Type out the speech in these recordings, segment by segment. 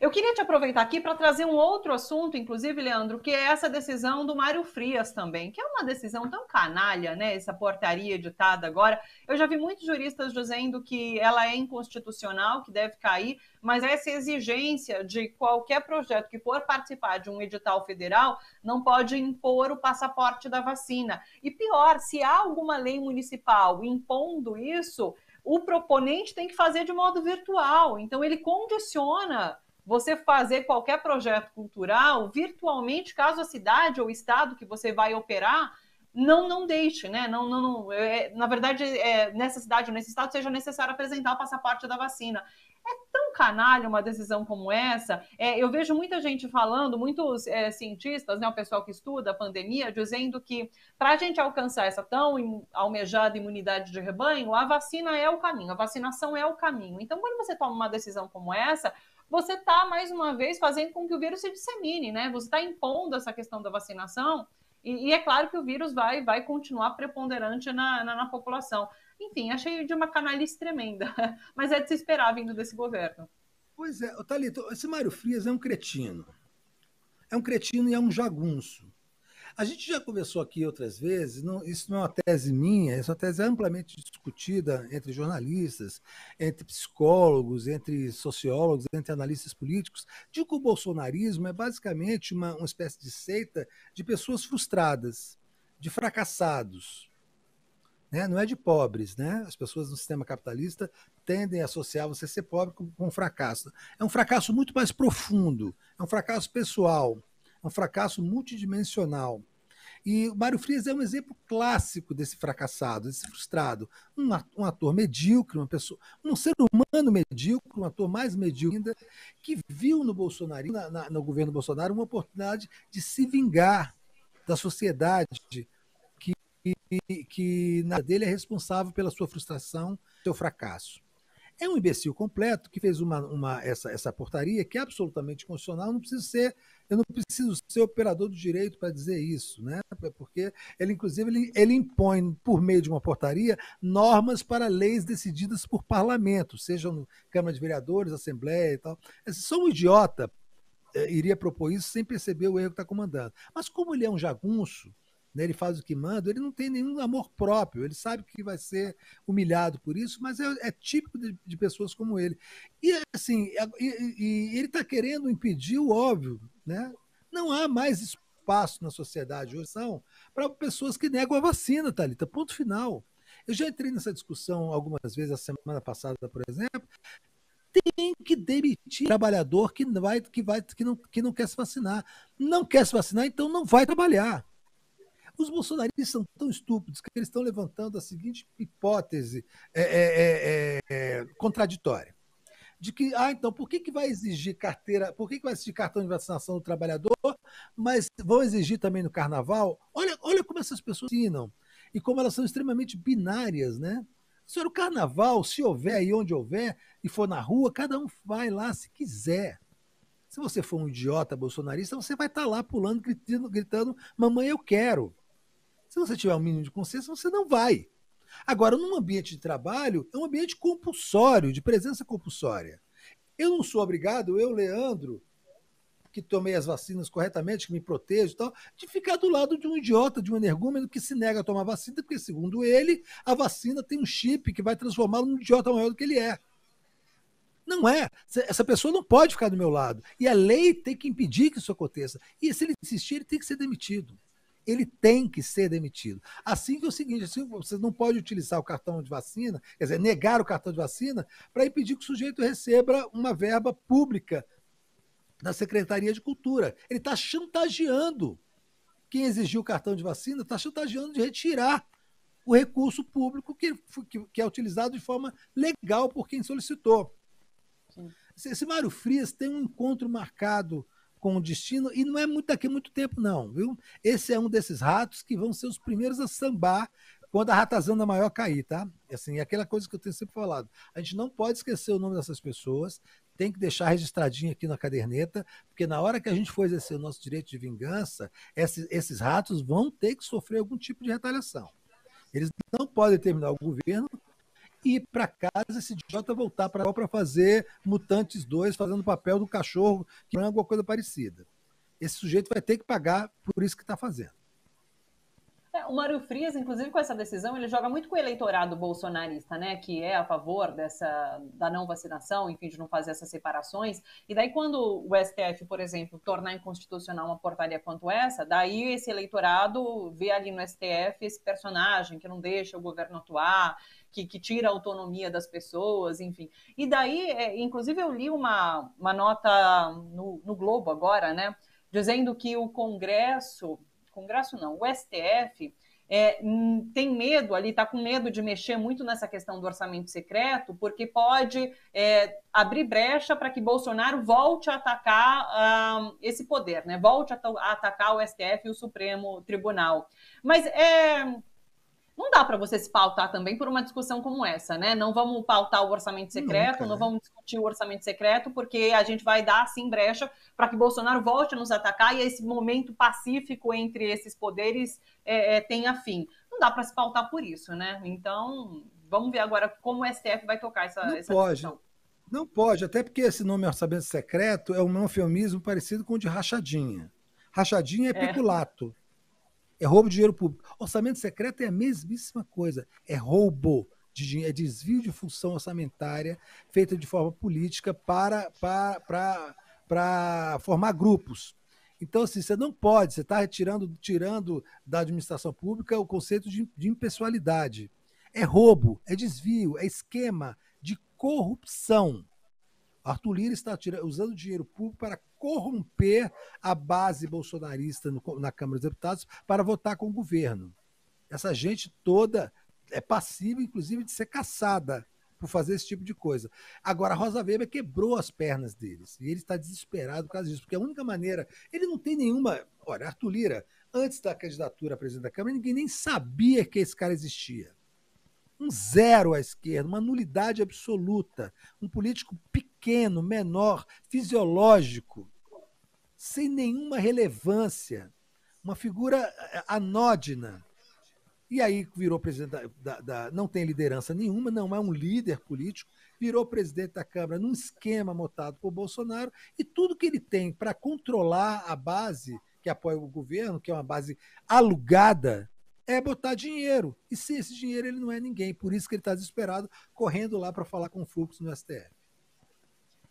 Eu queria te aproveitar aqui para trazer um outro assunto, inclusive, Leandro, que é essa decisão do Mário Frias também, que é uma decisão tão canalha, né? Essa portaria editada agora. Eu já vi muitos juristas dizendo que ela é inconstitucional, que deve cair, mas essa exigência de qualquer projeto que for participar de um edital federal não pode impor o passaporte da vacina. E pior, se há alguma lei municipal impondo isso, o proponente tem que fazer de modo virtual, então ele condiciona você fazer qualquer projeto cultural virtualmente, caso a cidade ou estado que você vai operar não deixe, né? Na verdade, nessa cidade ou nesse estado seja necessário apresentar o passaporte da vacina. É tão canalha uma decisão como essa. Eu vejo muita gente falando, muitos cientistas, né, o pessoal que estuda a pandemia, dizendo que para a gente alcançar essa tão almejada imunidade de rebanho, a vacina é o caminho, a vacinação é o caminho. Então, quando você toma uma decisão como essa, você está, mais uma vez, fazendo com que o vírus se dissemine, né? Você está impondo essa questão da vacinação e é claro que o vírus vai continuar preponderante na população. Enfim, achei de uma canalice tremenda, mas é de se esperar vindo desse governo. Pois é, Thalita, esse Mário Frias é um cretino. É um cretino e é um jagunço. A gente já conversou aqui outras vezes, isso não é uma tese minha, essa tese é amplamente discutida entre jornalistas, entre psicólogos, entre sociólogos, entre analistas políticos, de que o bolsonarismo é basicamente uma espécie de seita de pessoas frustradas, de fracassados. Né? Não é de pobres, né? As pessoas no sistema capitalista tendem a associar você ser pobre com fracasso. É um fracasso muito mais profundo, é um fracasso pessoal, é um fracasso multidimensional. E o Mário Frias é um exemplo clássico desse fracassado, desse frustrado. Um ator medíocre, um ser humano medíocre, um ator mais medíocre ainda, que viu no Bolsonaro, no governo Bolsonaro, uma oportunidade de se vingar da sociedade que na dele é responsável pela sua frustração, seu fracasso. É um imbecil completo que fez essa portaria que é absolutamente constitucional. Eu não preciso ser operador do direito para dizer isso, né? Porque ele, inclusive, ele impõe, por meio de uma portaria, normas para leis decididas por parlamento, sejam Câmara de Vereadores, Assembleia e tal. Só um idiota iria propor isso sem perceber o erro que está comandando. Mas como ele é um jagunço, ele faz o que manda, ele não tem nenhum amor próprio, ele sabe que vai ser humilhado por isso, mas é típico de pessoas como ele. E assim, ele está querendo impedir o óbvio, né? Não há mais espaço na sociedade hoje para pessoas que negam a vacina, Thalita, ponto final. Eu já entrei nessa discussão algumas vezes, a semana passada, por exemplo. Tem que demitir o trabalhador que não quer se vacinar. Não quer se vacinar, então não vai trabalhar. Os bolsonaristas são tão estúpidos que eles estão levantando a seguinte hipótese contraditória. De que, então, por que vai exigir carteira, por que vai exigir cartão de vacinação do trabalhador, mas vão exigir também no carnaval? Olha como essas pessoas ensinam e como elas são extremamente binárias, né? Senhora, o carnaval, se houver e onde houver, e for na rua, cada um vai lá se quiser. Se você for um idiota bolsonarista, você vai estar lá pulando, gritando, mamãe, eu quero. Se você tiver um mínimo de consciência, você não vai. Agora, num ambiente de trabalho, é um ambiente compulsório, de presença compulsória. Eu não sou obrigado, eu, Leandro, que tomei as vacinas corretamente, que me protejo e tal, de ficar do lado de um idiota, de um energúmeno que se nega a tomar vacina, porque, segundo ele, a vacina tem um chip que vai transformá-lo num idiota maior do que ele é. Não é. Essa pessoa não pode ficar do meu lado. E a lei tem que impedir que isso aconteça. E se ele insistir, ele tem que ser demitido. Ele tem que ser demitido. Assim que é o seguinte, assim, você não pode utilizar o cartão de vacina, quer dizer, negar o cartão de vacina para impedir que o sujeito receba uma verba pública da Secretaria de Cultura. Ele está chantageando. Quem exigiu o cartão de vacina está chantageando de retirar o recurso público que é utilizado de forma legal por quem solicitou. Esse Mário Frias tem um encontro marcado com o destino e não é muito daqui a muito tempo, não, viu? Esse é um desses ratos que vão ser os primeiros a sambar quando a ratazana maior cair, tá? Assim, é aquela coisa que eu tenho sempre falado. A gente não pode esquecer o nome dessas pessoas, tem que deixar registradinho aqui na caderneta, porque na hora que a gente for exercer o nosso direito de vingança, esses ratos vão ter que sofrer algum tipo de retaliação. Eles não podem terminar o governo ir para casa, esse idiota voltar para fazer Mutantes 2, fazendo o papel do cachorro, que não é alguma coisa parecida. Esse sujeito vai ter que pagar por isso que está fazendo. O Mário Frias, inclusive, com essa decisão, ele joga muito com o eleitorado bolsonarista, né, que é a favor da não vacinação, enfim, de não fazer essas separações. E daí, quando o STF, por exemplo, tornar inconstitucional uma portaria quanto essa, daí esse eleitorado vê ali no STF esse personagem que não deixa o governo atuar, que tira a autonomia das pessoas, enfim. E daí, inclusive, eu li uma nota no Globo agora, né, dizendo que o o STF tem medo ali, está com medo de mexer muito nessa questão do orçamento secreto, porque pode abrir brecha para que Bolsonaro volte a atacar esse poder, né? Volte a atacar o STF e o Supremo Tribunal. Mas não dá para você se pautar também por uma discussão como essa, né? Não vamos pautar o orçamento secreto, não vamos discutir o orçamento secreto, porque a gente vai dar, sim, brecha para que Bolsonaro volte a nos atacar e esse momento pacífico entre esses poderes tenha fim. Não dá para se pautar por isso, né? Então, vamos ver agora como o STF vai tocar essa discussão. Não pode, até porque esse nome orçamento secreto é um eufemismo parecido com o de rachadinha. Rachadinha é peculato. É roubo de dinheiro público. Orçamento secreto é a mesmíssima coisa. É roubo de dinheiro, é desvio de função orçamentária feita de forma política para formar grupos. Então, assim, você não pode, você está tirando da administração pública o conceito de impessoalidade. É roubo, é desvio, é esquema de corrupção. Arthur Lira está usando dinheiro público para corromper a base bolsonarista na Câmara dos Deputados para votar com o governo. Essa gente toda é passível, inclusive, de ser caçada por fazer esse tipo de coisa. Agora, a Rosa Weber quebrou as pernas deles e ele está desesperado por causa disso, porque a única maneira... Ele não tem nenhuma... Olha, Arthur Lira, antes da candidatura a presidente da Câmara, ninguém nem sabia que esse cara existia. Um zero à esquerda, uma nulidade absoluta, um político pequeno, menor, fisiológico, sem nenhuma relevância, uma figura anódina. E aí virou presidente não tem liderança nenhuma, não é um líder político, virou presidente da Câmara num esquema montado por Bolsonaro, e tudo que ele tem para controlar a base que apoia o governo, que é uma base alugada, é botar dinheiro. E sem esse dinheiro ele não é ninguém. Por isso que ele está desesperado, correndo lá para falar com o Fux no STF.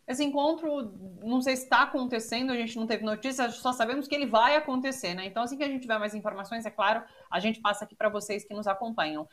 Esse encontro, não sei se está acontecendo, a gente não teve notícias, só sabemos que ele vai acontecer, né? Então, assim que a gente tiver mais informações, é claro, a gente passa aqui para vocês que nos acompanham.